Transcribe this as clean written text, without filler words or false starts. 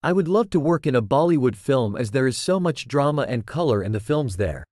I would love to work in a Bollywood film as there is so much drama and color in the films there.